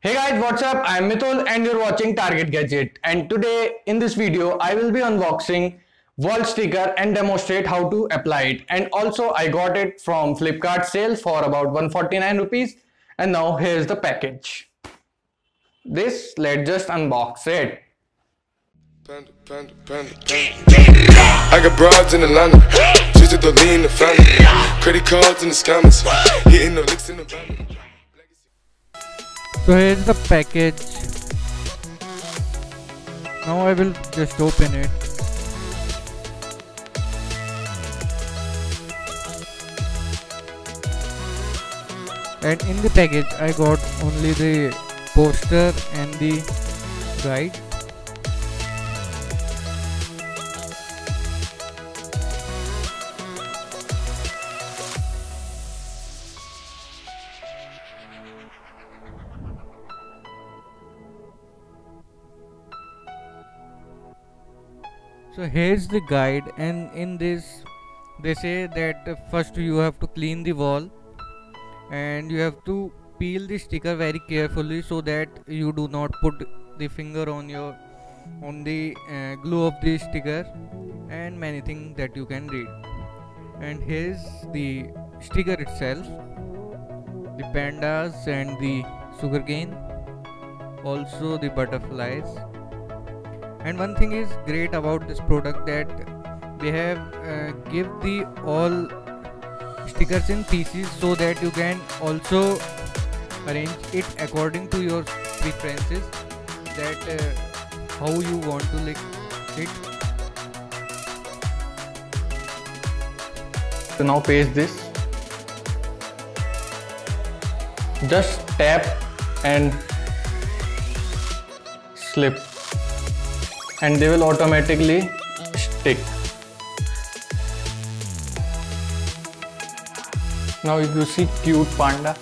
Hey guys, what's up? I'm Mitul and you're watching Target Gadget, and today in this video I will be unboxing wall sticker and demonstrate how to apply it. And also I got it from Flipkart sale for about 149 rupees, and now here's the package. Let's just unbox it. I got broads in Atlanta, just at the lean the family, credit cards in the scammers, hitting the licks in the van. So here's the package. Now I will just open it. And in the package I got only the poster and the guide. So here's the guide, and in this they say that first you have to clean the wall and you have to peel the sticker very carefully so that you do not put the finger on the glue of the sticker, and many things that you can read. And here's the sticker itself, the pandas and the sugarcane, also the butterflies. And one thing is great about this product that they have give the all stickers in pieces so that you can also arrange it according to your preferences, that how you want to lick it. So now paste this, just tap and slip, and they will automatically stick. Now if you see cute panda.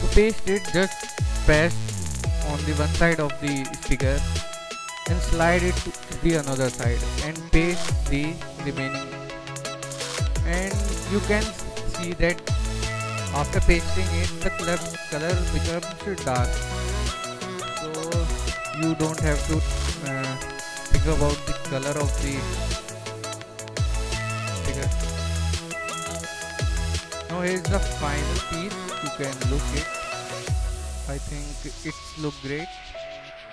To paste it, just press on the one side of the sticker and slide it to the another side and paste the remaining. And you can see that after pasting it, the color becomes dark, so you don't have to think about the color of the sticker. Now here is the final piece, you can look it. I think it's look great,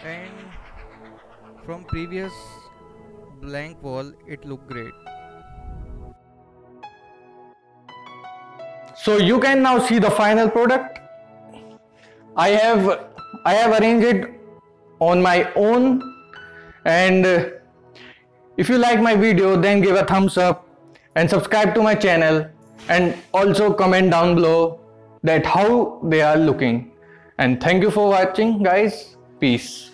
and from previous blank wall it looked great. So you can now see the final product. I have arranged it on my own, and if you like my video then give a thumbs up and subscribe to my channel, and also comment down below that how they are looking. And thank you for watching guys. Peace.